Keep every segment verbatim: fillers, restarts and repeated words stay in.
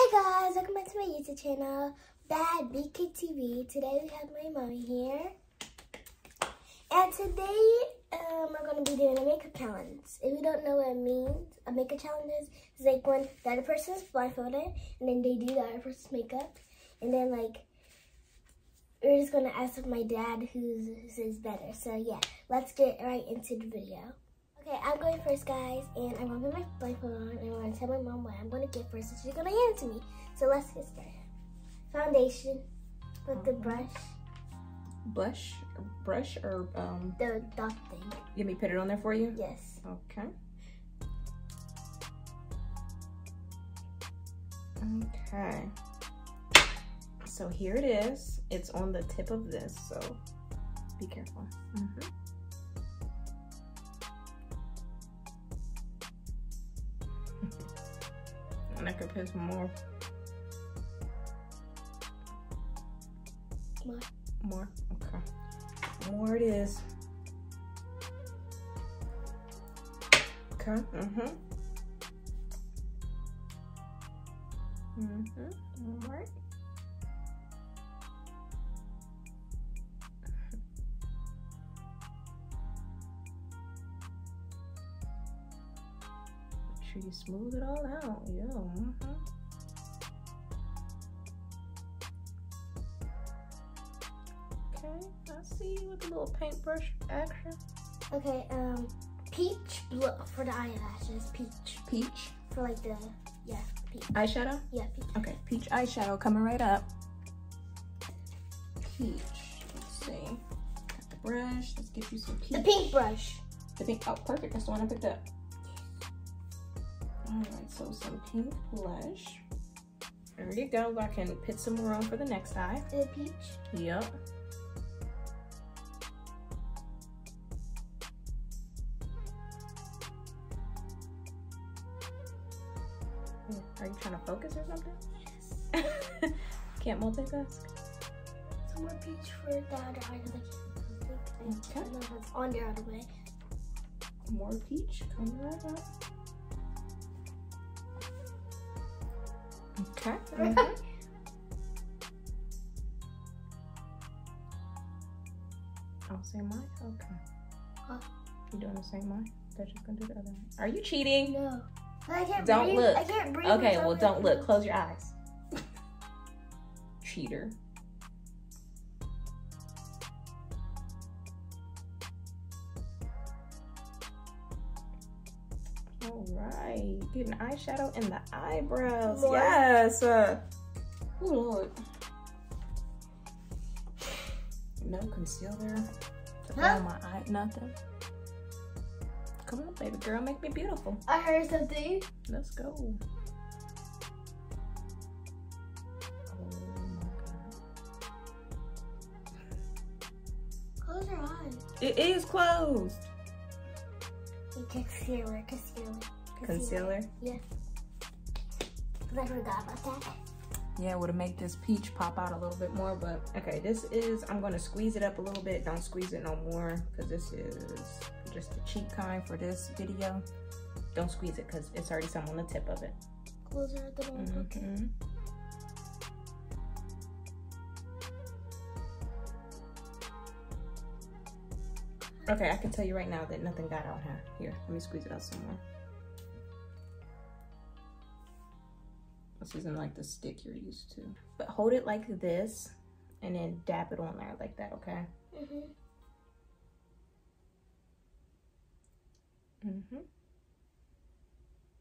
Hey guys, welcome back to my YouTube channel, Bad B K T V. Today we have my mommy here. And today um, we're going to be doing a makeup challenge. If you don't know what it means, a makeup challenge is it's like when the other person is blindfolded and then they do the other person's makeup. And then like, we're just going to ask my dad who's, who's better. So yeah, let's get right into the video. Okay, I'm going first, guys, and I'm going to put my blindfold on, and I'm going to tell my mom what I'm going to get first, and she's going to hand it to me. So let's get started. Foundation with the brush. Blush? Or brush or, um... the dot thing. You want me to put it on there for you? Yes. Okay. Okay. So here it is. It's on the tip of this, so be careful. Mm-hmm. I could put some more. More. More? Okay. More it is. Okay. Mm-hmm. Mm-hmm. All right. Make sure you smooth it all out. Yeah. Mm-hmm. Okay, I see you with a little paintbrush action. Okay, um, peach blue for the eyelashes. Peach. Peach. For like the yeah. Peach. Eyeshadow. Yeah. Peach. Okay, peach eyeshadow coming right up. Peach. Let's see. Got the brush. Let's get you some peach. The pink brush. The pink. Oh, perfect. That's the one I picked up. Alright, so some pink blush. There you go. I can put some more on for the next eye. The peach? Yep. Are you trying to focus or something? Yes. Can't multitask? Some more peach for the other eye because I can't. Okay. I don't know if it's on there all the way. More peach coming right up. Okay. Mm-hmm. Oh, same eye? Okay. Huh? You doing the same eye? They're just gonna do the other eye. Are you cheating? No. I can't don't breathe. Look. I can't breathe. Okay, well, don't look. Close your eyes. Cheater. Alright, get an eyeshadow in the eyebrows. Lord. Yes! Uh, oh Lord. No concealer. Huh? My eye, nothing. Come on, baby girl, make me beautiful. I heard something. Let's go. Oh my God. Close your eyes. It is closed. Concealer, concealer, concealer. Concealer? Yes. Because I forgot about that. Yeah, it would have made this peach pop out a little bit more, but okay, this is, I'm going to squeeze it up a little bit. Don't squeeze it no more because this is just the cheap kind for this video. Don't squeeze it because it's already some on the tip of it. Close it at the bottom. Mm-hmm. Okay. Okay, I can tell you right now that nothing got out, huh? Here, let me squeeze it out some more. This isn't like the stick you're used to. But hold it like this and then dab it on there like that, okay? Mm-hmm. Mm-hmm.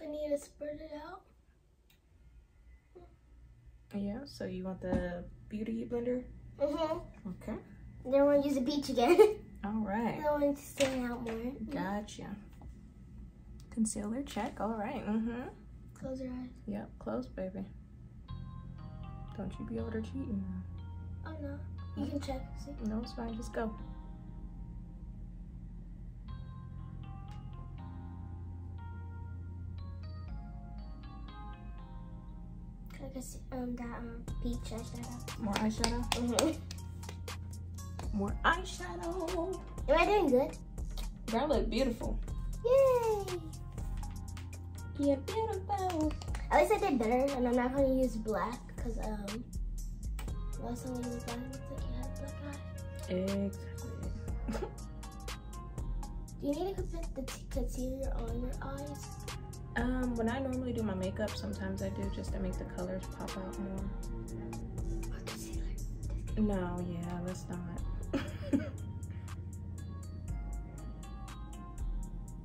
I need to spread it out. Yeah, so you want the beauty blender? Mm-hmm. Okay. Then we'll use the peach again. All right. I want to stand out more. Gotcha. Concealer check. All right. Mm-hmm. Close your eyes. Yep. Close, baby. Don't you be older cheating. Oh no. You can check. See? No, it's fine. Just go. Can I just um that um peach eyeshadow? More eyeshadow. Mm-hmm. More eyeshadow. Am I doing good? Girl, look beautiful. Yay! You're beautiful. At least I did better, and I'm not going to use black because um, last time I used black, it looks like you had black eye. Exactly. Do you need to put the concealer on your eyes? Um, when I normally do my makeup, sometimes I do just to make the colors pop out more. Or concealer? No, yeah, let's not.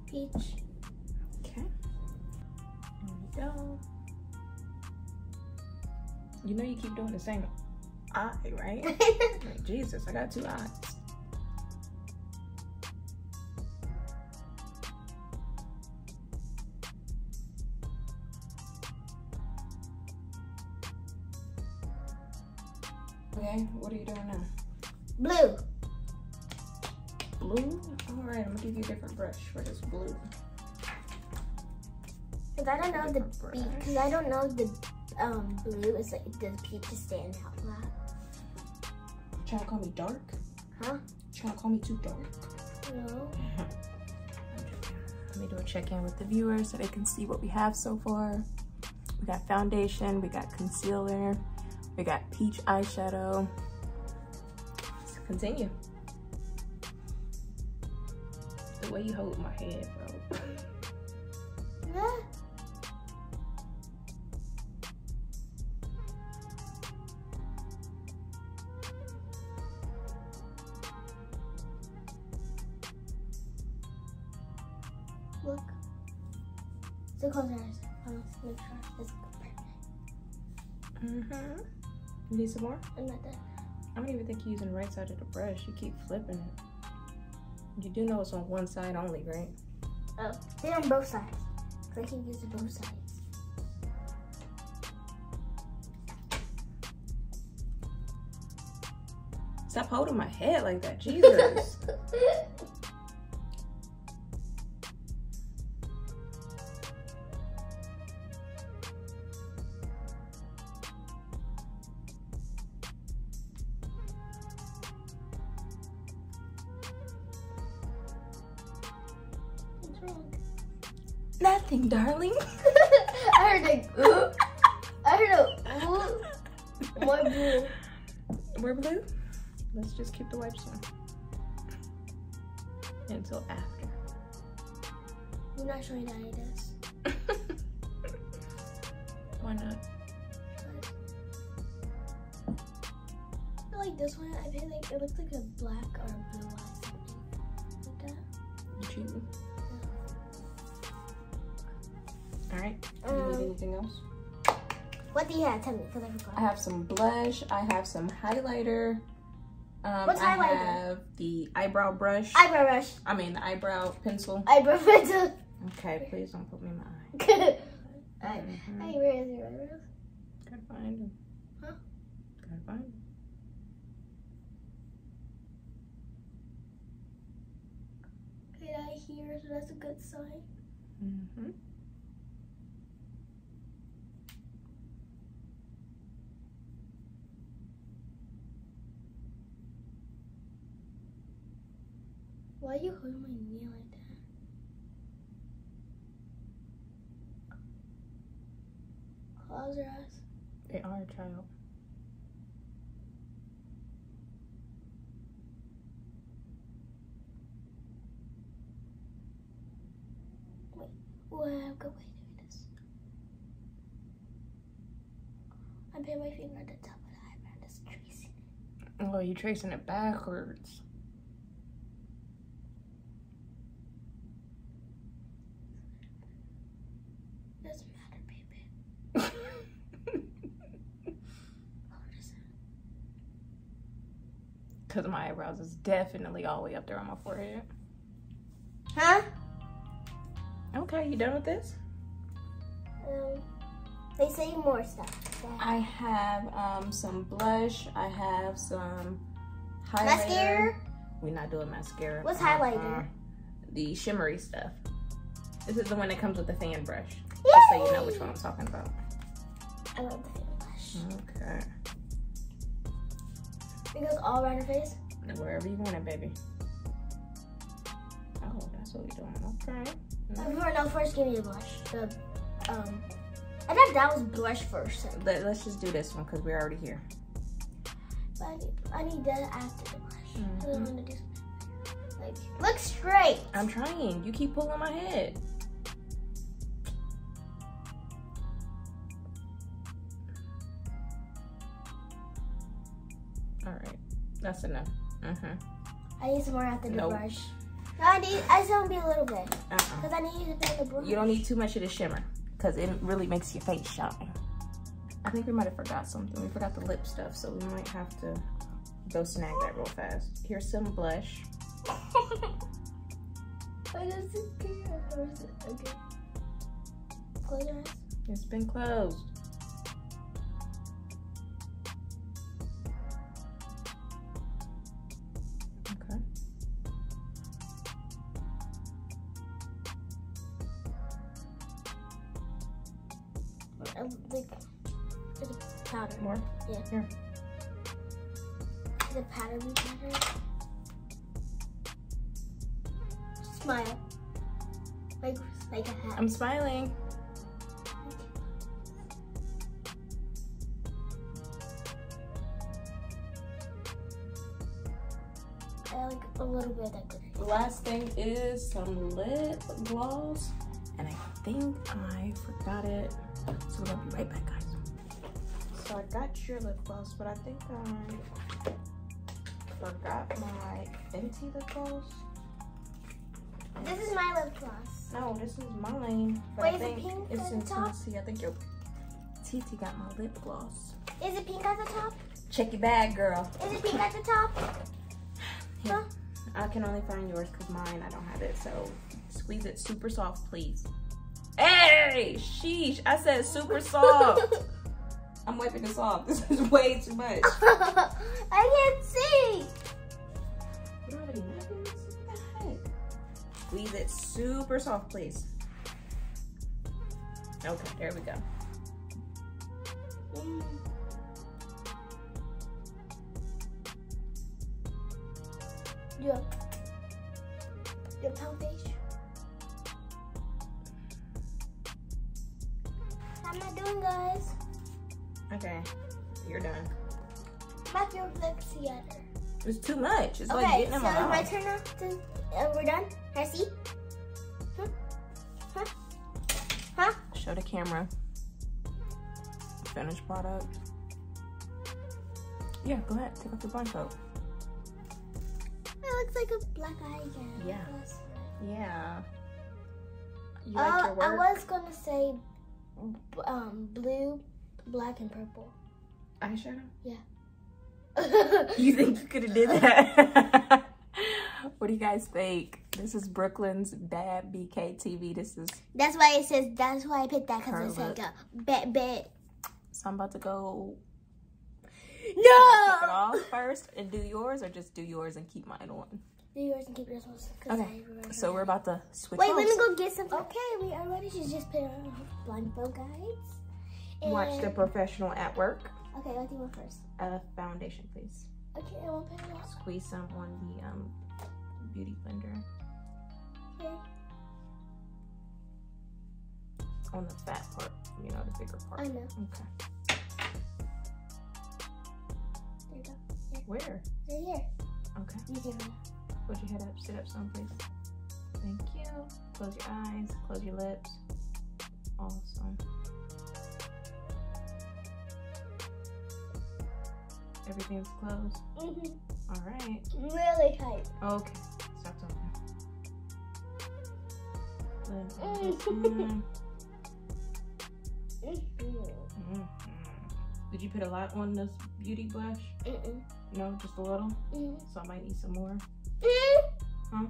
Peach. Okay. There we go. You know you keep doing the same eye, right? Like, Jesus, I got two eyes. Okay, what are you doing now? Blue. Blue? Alright, I'm gonna give you a different brush for this blue. Cause I don't know the because I don't know the um blue is like the peach to stand out loud. Trying to call me dark? Huh? Trying to call me too dark? No. Let me do a check-in with the viewers so they can see what we have so far. We got foundation, we got concealer. We got peach eyeshadow. Let's continue. The way you hold my head, bro. Yeah. Look. So close your eyes. Let's make sure it's perfect. Mm-hmm. You need some more? I'm not done. I don't even think you're using the right side of the brush. You keep flipping it. You do know it's on one side only, right? Oh, they're on both sides. Because I keep using both sides. Stop holding my head like that, Jesus. Nothing, darling. I heard a ooh. I heard a ooh. More blue. More blue? Let's just keep the wipes on. Until after. You're not showing Daddy this. Why not? I feel like this one, I feel like it looks like a black or a blue eye. Like that. You cheating? Alright, do you need anything else? What do you have? Tell me, because I forgot. I have some blush, I have some highlighter. Um, What's I highlighter? Have the eyebrow brush. Eyebrow brush. I mean, the eyebrow pencil. Eyebrow pencil. Okay, please don't put me in my eye. Alright, mm-hmm. Hey, where is your eyebrows? Gotta find them. Huh? Gotta find them. Did I hear? So that's a good sign. Mm-hmm. Why are you holding my knee like that? Close your eyes. They are a child. Wait, what? Well, I've got way to do this. I put my finger at the top of the eyebrow. That's tracing it. Oh, you're tracing it backwards. Doesn't matter, baby. What is it? Because my eyebrows is definitely all the way up there on my forehead. Huh? Okay, you done with this? Um, they say more stuff. Dad. I have um some blush. I have some highlighter. Mascara? We're not doing mascara. What's um, highlighter? Um, the shimmery stuff. This is the one that comes with the fan brush. Yay! Just so you know which one I'm talking about. I love the fan brush. Okay. It goes all around your face? Wherever you want it, baby. Oh, that's what we're doing. Okay. No, first give me the blush. The um, I thought that was blush first. Let, let's just do this one because we're already here. But I need, I need that after the blush. Mm-hmm. I don't want to do like, look straight. I'm trying. You keep pulling my head. All right, that's enough. Uh-huh. I need some more after the nope. brush. No, I need. I just want to be a little bit. Uh-uh. Because I need you to make the brush. You don't need too much of the shimmer. Because it really makes your face shine. I think we might have forgot something. We forgot the lip stuff, so we might have to go snag that real fast. Here's some blush. I just can't close it. Okay. Close your eyes. It's been closed. Powder. More? Yeah. Here. The powder be better? Smile. Like, like a hat. I'm smiling. I like a little bit of that glitter. The last thing is some lip gloss. And I think I forgot it. So we'll be right back, guys. So I got your lip gloss, but I think I forgot my Fenty lip gloss. This is my lip gloss. No, this is mine. But wait, I think is it pink it's in T T. I think your T T got my lip gloss. Is it pink at the top? Check your bag, girl. Is it pink at the top? Huh? I can only find yours because mine, I don't have it. So squeeze it super soft, please. Hey, sheesh, I said super soft. I'm wiping this off. This is way too much. I can't see. We don't have any napkins. What the heck? Squeeze it super soft, please. Okay, there we go. Mm. Yeah. Your foundation. How am I doing, guys? Okay, you're done. Back your lips together. It's too much. It's okay, like getting them so all. Okay, so my turn now. Uh, we're done. Can I see? Huh? Huh? Huh? Show the camera. Finished product. Yeah, go ahead. Take off the blindfold. It looks like a black eye again. Yeah. Yeah. You like uh, your work? I was gonna say um, blue. Black and purple. Eyeshadow? Yeah. You think you could have did that? What do you guys think? This is Brooklyn's Bad B K T V. This is. That's why it says. That's why I picked that because it's like a bad bad. So I'm about to go. No. Take it off first and do yours, or just do yours and keep mine on. Do yours and keep yours on. Okay. So we're about to switch. Wait, let me go get something. Okay, we are ready to just put on blindfold, guys. Watch the professional at work. Okay, I'll do one first. Uh, foundation, please. Okay, I won't put it on. Squeeze some on the um, beauty blender. Okay. On the fat part, you know, the bigger part. I know. Okay. There you go. Here. Where? Right here. Okay. You do it. Put your head up, sit up some, please. Thank you. Close your eyes, close your lips. Awesome. Everything's closed. Mm-hmm. All right. Really tight. Okay. Stop talking. Mm-hmm. Mm-hmm. Did you put a lot on this beauty blush? Mm-mm. No, just a little? Mm-hmm. So I might need some more? Mm-hmm. Huh?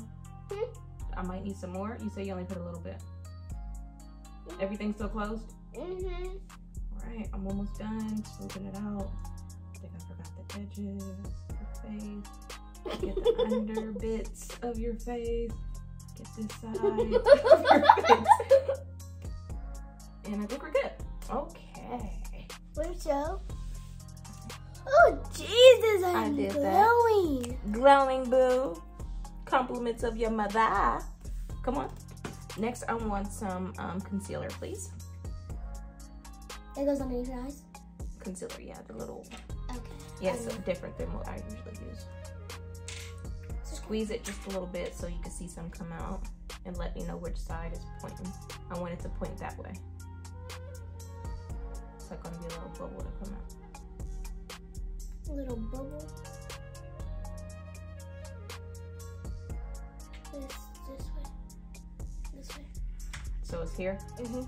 Mm-hmm. I might need some more? You say you only put a little bit. Mm-hmm. Everything's still closed? Mm-hmm. All right. I'm almost done. Smoothing it out. I forgot the edges, your face, get the under bits of your face, get this side of your face. And I think we're good. Okay. Wait, Joe. Oh, Jesus, I'm I did glowing. That. Glowing, boo. Compliments of your mother. Come on. Next, I want some um, concealer, please. That goes underneath your eyes? Concealer, yeah, the little. Okay. Yes, yeah, so different than what I usually use. Squeeze it just a little bit so you can see some come out, and let me know which side is pointing. I want it to point that way. It's like gonna be a little bubble to come out. A little bubble. This, this way. This way. So it's here? Mm-hmm. Okay.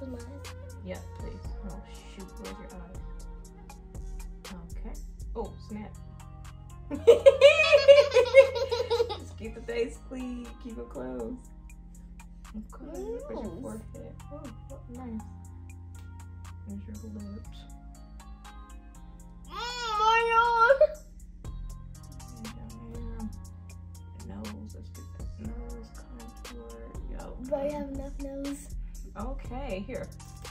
With my eyes? Yeah, please. Oh shoot, where's your eyes? Okay. Oh, snap. Just keep the face clean. Keep it closed. Okay. Nice. Where's your forehead? Oh, nice. There's your lips. Mmm, Mario! Down there. Nose. Let's get that nose contour. Yo. Do I have enough nose? Okay, here.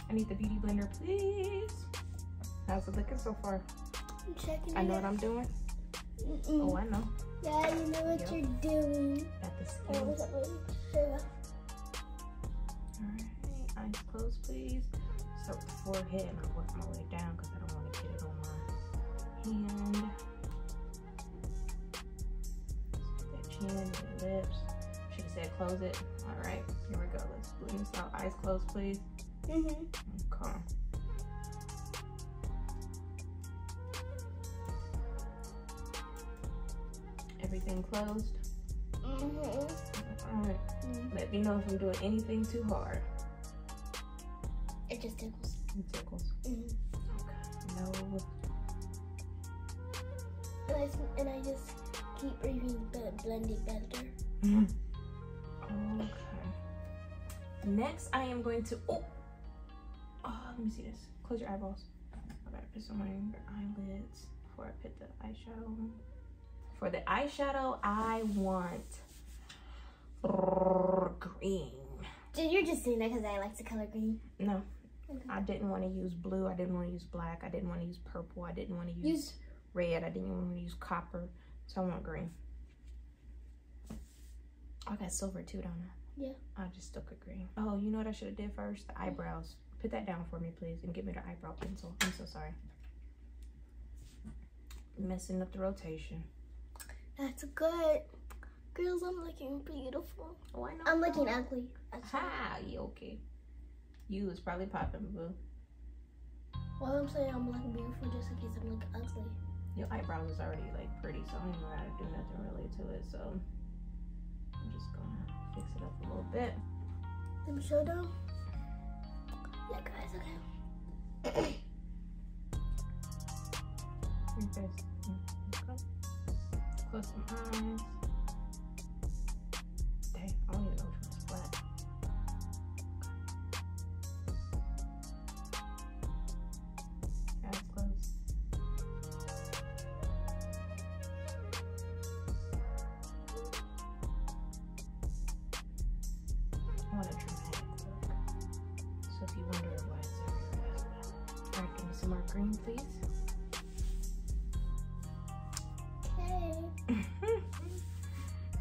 I need the beauty blender, please. How's it looking so far? I'm checking. I know what I'm doing. Mm-mm. Oh, I know. Yeah, you know what yep. you're doing. Got the skills. Alright, eyes closed, please. Start with the forehead, and I'll work my way down because I don't want to get it on my hand. That chin and your lips. She said close it. Alright, here we go. Let's blend this out. Eyes closed, please. Mm-hmm. Okay. Everything closed. Mm-hmm. All right. Mm-hmm. Let me know if I'm doing anything too hard. It just tickles. It tickles. Mm-hmm. Okay. No. And I, and I just keep breathing the blending better. Mm-hmm. Okay. Next, I am going to. Oh. Oh, let me see this. Close your eyeballs. I gotta put some on your eyelids before I put the eyeshadow on. For the eyeshadow, I want green. Dude, you're just saying that because I like the color green. No, okay. I didn't want to use blue. I didn't want to use black. I didn't want to use purple. I didn't want to use, use red. I didn't want to use copper. So I want green. I got silver too, don't I? Yeah. I just stuck with green. Oh, you know what I should have did first? The eyebrows. Put that down for me, please, and get me the eyebrow pencil. I'm so sorry. Messing up the rotation. That's good. Girls, I'm looking beautiful. Oh, I know. I'm looking ugly. Ha, you okay. You is probably popping, boo. Well, I'm saying I'm looking beautiful just in case I'm looking ugly. Your eyebrows is already like pretty, so I don't know how to do nothing really to it, so I'm just gonna fix it up a little bit. Let me show them. Yeah, guys, okay. Your face. Okay. Close some eyes. Dang, I don't even know which one's black. Okay. Eyes closed. I want a dramatic look. So if you wonder why it's everywhere. Alright, give me some more green, please.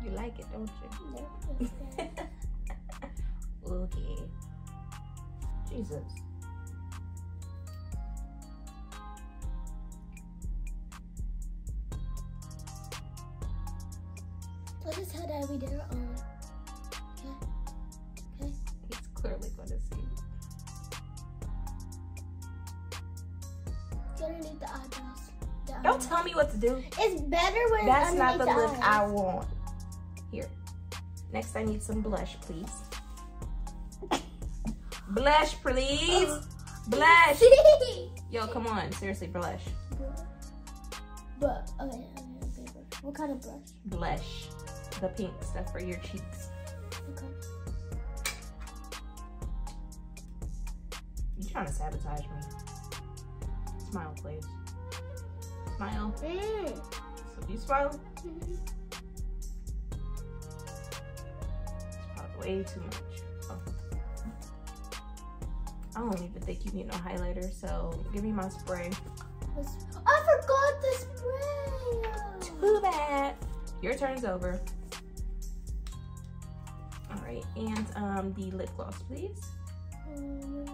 You like it, don't you? Yeah. Okay. Jesus. Let us how that we did our own. Okay. Okay. He's clearly going to see. Get underneath the eyebrows. Don't tell me what to do. It's better when that's not the look I want. Here. Next, I need some blush, please. Blush, please. Blush. Yo, come on. Seriously, blush. But okay, okay, what kind of blush? Blush. The pink stuff for your cheeks. Okay. You trying to sabotage me? Smile, please. Smile. Mm. So you smile. Mm-hmm. It's probably way too much. Oh. I don't even think you need no highlighter, so give me my spray. I forgot the spray. Too bad. Your turn's over. All right, and um, the lip gloss, please. Mm,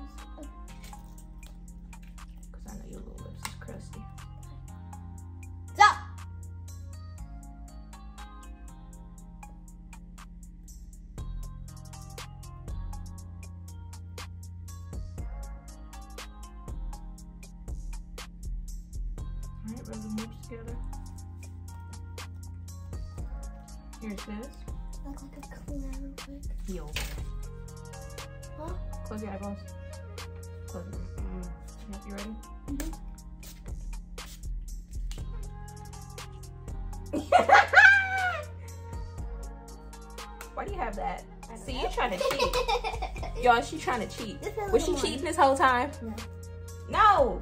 Alright, rub the moves together. Here's this. Look like a clean eye real quick. Yo. Huh? Close your eyeballs. Close them. Mm. Yep, you ready? Mm-hmm. Why do you have that? See, you're trying to cheat. Y'all, she trying to cheat. Was she more. cheating this whole time? No. No.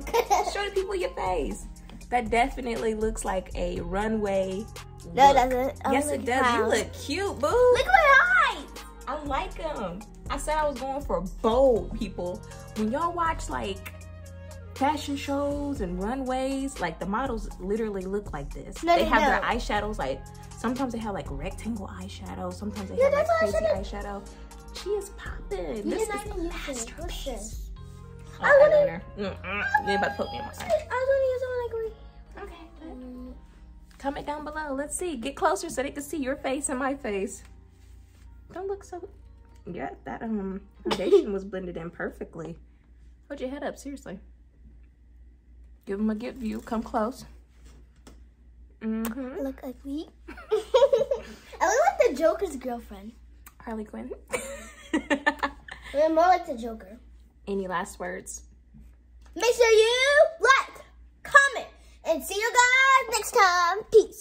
Show the people your face. That definitely looks like a runway. No, look. Doesn't. Oh, yes, it does. Proud. You look cute, boo. Look at my eyes. I like them. I said I was going for bold people. When y'all watch like fashion shows and runways, like the models literally look like this. No, they, they have don't. Their eyeshadows like. Sometimes they have like rectangle eyeshadow. Sometimes they yeah, have like crazy eyeshadow. She is popping. This is the masterpiece. Oh, I want eyeliner. Mm-mm. They're about to poke me in my eye. I was gonna use one like. Okay. Mm. Comment down below. Let's see. Get closer so they can see your face and my face. Don't look so. Yeah, that um foundation was blended in perfectly. Hold your head up, seriously. Give them a good view. Come close. Mm-hmm. Look ugly. I look like the Joker's girlfriend. Harley Quinn. We're more like the Joker. Any last words? Make sure you like, comment, and see you guys next time. Peace.